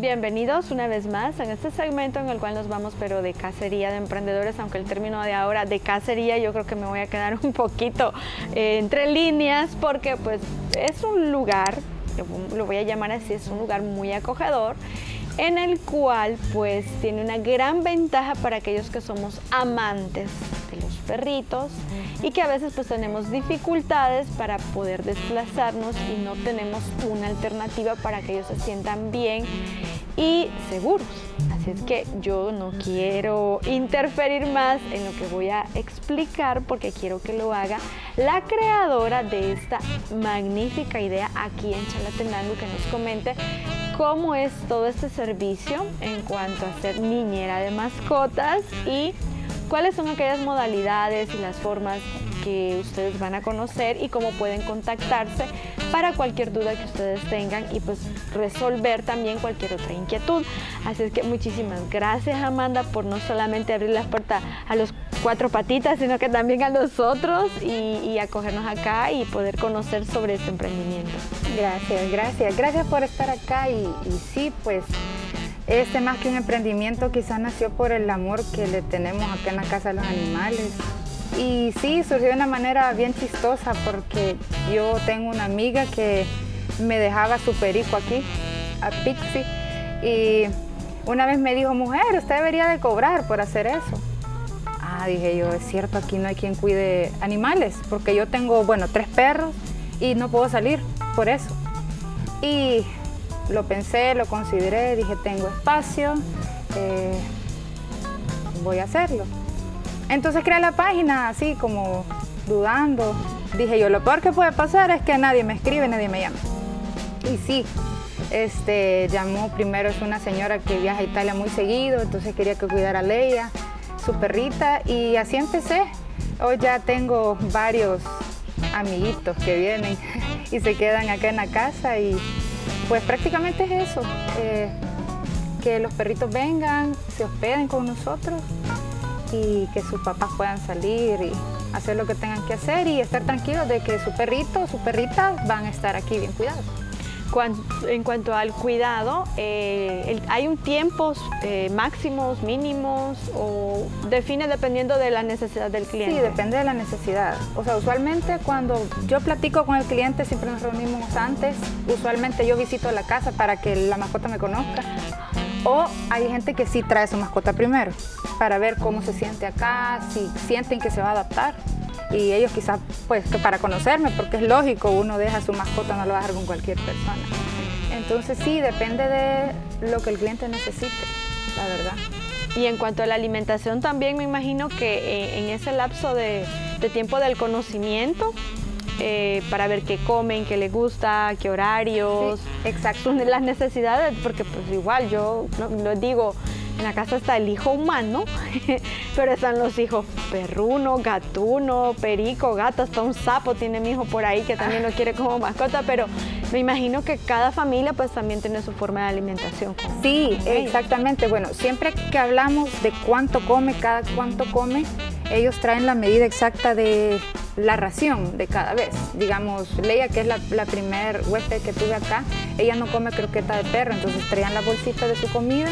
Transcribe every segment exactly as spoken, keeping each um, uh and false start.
Bienvenidos una vez más en este segmento en el cual nos vamos pero de cacería de emprendedores, aunque el término de ahora de cacería yo creo que me voy a quedar un poquito eh, entre líneas, porque pues es un lugar, lo voy a llamar así, es un lugar muy acogedor en el cual pues tiene una gran ventaja para aquellos que somos amantes de los perritos y que a veces pues tenemos dificultades para poder desplazarnos y no tenemos una alternativa para que ellos se sientan bien y seguros. Así es que yo no quiero interferir más en lo que voy a explicar porque quiero que lo haga la creadora de esta magnífica idea aquí en Chalatenango, que nos comente cómo es todo este servicio en cuanto a ser niñera de mascotas y cuáles son aquellas modalidades y las formas que ustedes van a conocer y cómo pueden contactarse para cualquier duda que ustedes tengan y pues resolver también cualquier otra inquietud. Así es que muchísimas gracias, Amanda, por no solamente abrir las puertas a los cuatro patitas, sino que también a nosotros y, y acogernos acá y poder conocer sobre este emprendimiento. Gracias, gracias, gracias por estar acá y, y sí, pues este más que un emprendimiento quizás nació por el amor que le tenemos acá en la casa a los animales. Y sí, surgió de una manera bien chistosa porque yo tengo una amiga que me dejaba su perico aquí, a Pixie, y una vez me dijo, mujer, usted debería de cobrar por hacer eso. Ah, dije yo, es cierto, aquí no hay quien cuide animales, porque yo tengo, bueno, tres perros y no puedo salir por eso. Y lo pensé, lo consideré, dije, tengo espacio, eh, voy a hacerlo. Entonces creé la página así como dudando. Dije yo, lo peor que puede pasar es que nadie me escribe, nadie me llama. Y sí, este, llamó primero, es una señora que viaja a Italia muy seguido, entonces quería que cuidara a Leia, su perrita, y así empecé. Hoy ya tengo varios amiguitos que vienen y se quedan acá en la casa y pues prácticamente es eso, eh, que los perritos vengan, se hospeden con nosotros y que sus papás puedan salir y hacer lo que tengan que hacer y estar tranquilos de que su perrito o su perrita van a estar aquí bien cuidados. En cuanto al cuidado, eh, el, ¿hay un tiempos eh, máximos, mínimos o define dependiendo de la necesidad del cliente? Sí, depende de la necesidad. O sea, usualmente cuando yo platico con el cliente, siempre nos reunimos antes, usualmente yo visito la casa para que la mascota me conozca. O hay gente que sí trae su mascota primero para ver cómo se siente acá, si sienten que se va a adaptar. Y ellos quizás, pues, que para conocerme, porque es lógico, uno deja a su mascota, no lo va a dejar con cualquier persona. Entonces sí, depende de lo que el cliente necesite, la verdad. Y en cuanto a la alimentación también, me imagino que en ese lapso de, de tiempo del conocimiento, Eh, para ver qué comen, qué les gusta, qué horarios, sí, exacto, las necesidades, porque pues igual yo lo, lo digo, en la casa está el hijo humano, pero están los hijos perruno, gatuno, perico, gato, hasta un sapo tiene mi hijo por ahí que también lo quiere como mascota, pero me imagino que cada familia pues también tiene su forma de alimentación. Sí, exactamente, bueno, siempre que hablamos de cuánto come, cada cuánto come, ellos traen la medida exacta de la ración de cada vez. Digamos, Leia, que es la, la primer huésped que tuve acá, ella no come croqueta de perro, entonces traían la bolsita de su comida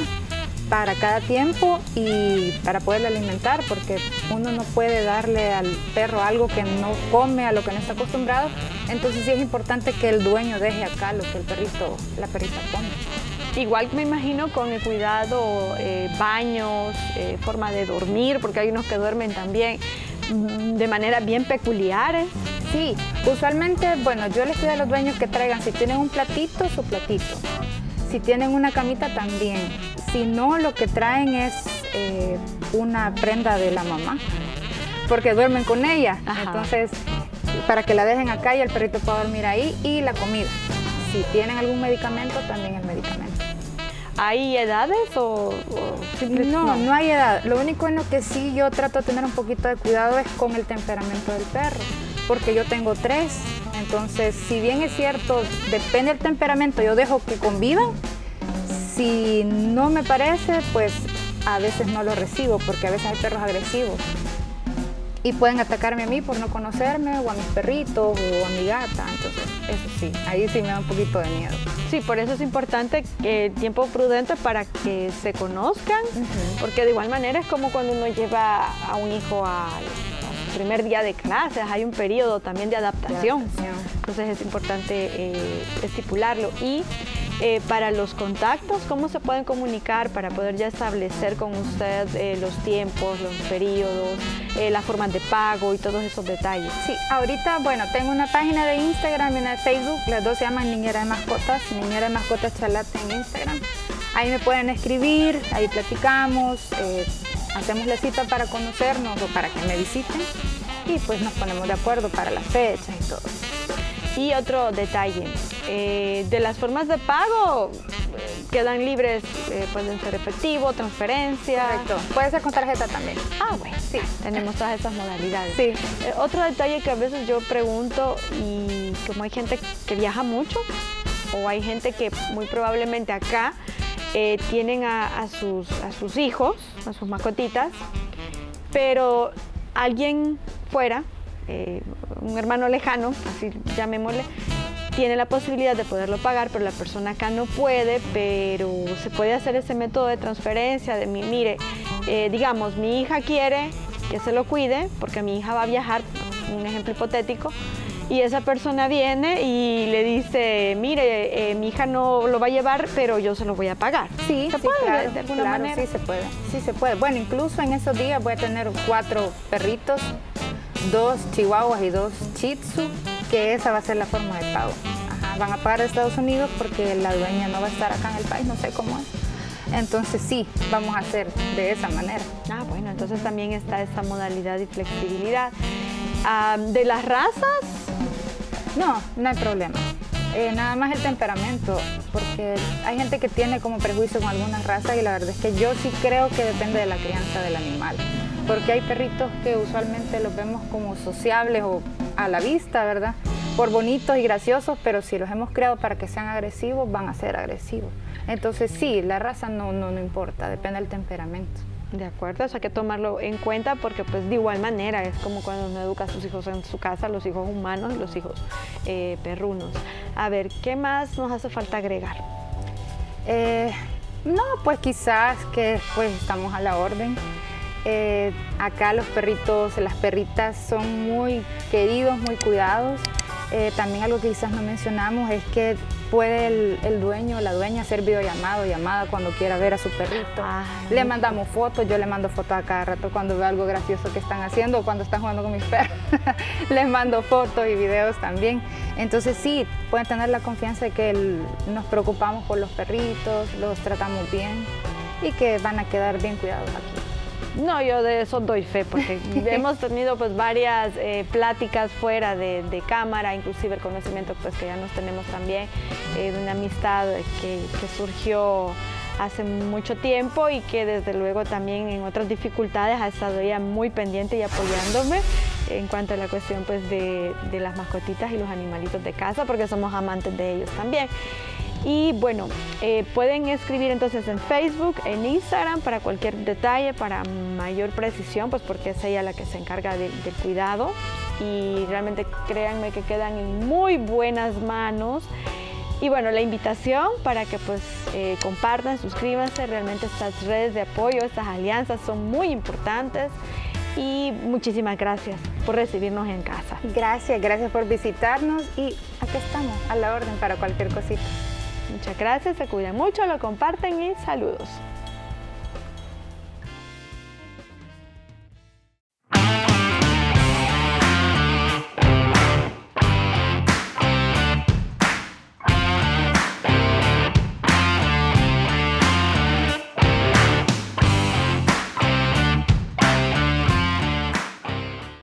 para cada tiempo y para poderla alimentar, porque uno no puede darle al perro algo que no come, a lo que no está acostumbrado, entonces sí es importante que el dueño deje acá lo que el perrito, la perrita come. Igual me imagino con el cuidado, eh, baños, eh, forma de dormir, porque hay unos que duermen también de maneras bien peculiares. Sí, usualmente, bueno, yo les pido a los dueños que traigan, si tienen un platito, su platito. Si tienen una camita, también. Si no, lo que traen es eh, una prenda de la mamá, porque duermen con ella. Ajá. Entonces, para que la dejen acá y el perrito pueda dormir ahí, y la comida. Si tienen algún medicamento, también el medicamento. ¿Hay edades o...? o no, no hay edad. Lo único en lo que sí yo trato de tener un poquito de cuidado es con el temperamento del perro, porque yo tengo tres, entonces si bien es cierto, depende del temperamento, yo dejo que convivan, si no me parece, pues a veces no lo recibo, porque a veces hay perros agresivos. y pueden atacarme a mí por no conocerme, o a mis perritos, o a mi gata. Entonces, eso sí, ahí sí me da un poquito de miedo. Sí, por eso es importante el tiempo prudente para que se conozcan, uh-huh. porque de igual manera es como cuando uno lleva a un hijo al primer día de clases, hay un periodo también de adaptación. adaptación. Entonces es importante eh, estipularlo. Y eh, para los contactos, ¿cómo se pueden comunicar para poder ya establecer con usted eh, los tiempos, los periodos, eh, las formas de pago y todos esos detalles? Sí, ahorita, bueno, tengo una página de Instagram y una de Facebook, las dos se llaman Niñera de Mascotas, Niñera de Mascotas Chalate en Instagram. Ahí me pueden escribir, ahí platicamos, eh, hacemos la cita para conocernos o para que me visiten y pues nos ponemos de acuerdo para las fechas y todo. Y otro detalle, eh, de las formas de pago eh, quedan libres, eh, pueden ser efectivo, transferencia. Correcto, puede ser con tarjeta también. Ah, bueno, sí, tenemos todas esas modalidades. Sí. Eh, otro detalle que a veces yo pregunto, y como hay gente que viaja mucho o hay gente que muy probablemente acá Eh, tienen a, a, sus, a sus hijos, a sus mascotitas, pero alguien fuera, eh, un hermano lejano, así llamémosle, tiene la posibilidad de poderlo pagar, pero la persona acá no puede, pero se puede hacer ese método de transferencia de, mi, mire, eh, digamos, mi hija quiere que se lo cuide, porque mi hija va a viajar, un ejemplo hipotético, y esa persona viene y le dice, mire, eh, mi hija no lo va a llevar, pero yo se lo voy a pagar. Sí, ¿Se sí puede, claro, de alguna claro, manera? sí se puede. Sí se puede. Bueno, incluso en esos días voy a tener cuatro perritos, dos chihuahuas y dos shih tzu, que esa va a ser la forma de pago. Ajá, van a pagar a Estados Unidos porque la dueña no va a estar acá en el país, no sé cómo es. Entonces sí, vamos a hacer de esa manera. Ah, bueno, entonces también está esta modalidad y flexibilidad. Ah, de las razas, no, no hay problema. Eh, nada más el temperamento, porque hay gente que tiene como prejuicio con algunas razas y la verdad es que yo sí creo que depende de la crianza del animal. Porque hay perritos que usualmente los vemos como sociables o a la vista, ¿verdad? Por bonitos y graciosos, pero si los hemos creado para que sean agresivos, van a ser agresivos. Entonces sí, la raza no, no, no importa, depende del temperamento. De acuerdo, eso hay que tomarlo en cuenta porque pues de igual manera es como cuando uno educa a sus hijos en su casa, los hijos humanos, los hijos eh, perrunos. A ver, ¿qué más nos hace falta agregar? Eh, no, pues quizás que pues estamos a la orden. Eh, acá los perritos, las perritas son muy queridos, muy cuidados. Eh, también algo que quizás no mencionamos es que puede el, el dueño o la dueña hacer videollamado, llamada cuando quiera ver a su perrito. Ay. Le mandamos fotos, yo le mando fotos a cada rato cuando veo algo gracioso que están haciendo o cuando están jugando con mis perros. Les mando fotos y videos también. Entonces sí, pueden tener la confianza de que el, nos preocupamos por los perritos, los tratamos bien y que van a quedar bien cuidados aquí. No, yo de eso doy fe, porque hemos tenido pues varias eh, pláticas fuera de, de cámara, inclusive el conocimiento pues que ya nos tenemos también, eh, de una amistad que, que surgió hace mucho tiempo y que desde luego también en otras dificultades ha estado ella muy pendiente y apoyándome en cuanto a la cuestión pues de, de las mascotitas y los animalitos de casa, porque somos amantes de ellos también. Y bueno, eh, pueden escribir entonces en Facebook, en Instagram, para cualquier detalle, para mayor precisión, pues porque es ella la que se encarga de, del cuidado. Y realmente créanme que quedan en muy buenas manos. Y bueno, la invitación para que pues eh, compartan, suscríbanse. Realmente estas redes de apoyo, estas alianzas son muy importantes. Y muchísimas gracias por recibirnos en casa. Gracias, gracias por visitarnos y aquí estamos a la orden para cualquier cosita. Muchas gracias, se cuidan mucho, lo comparten y saludos.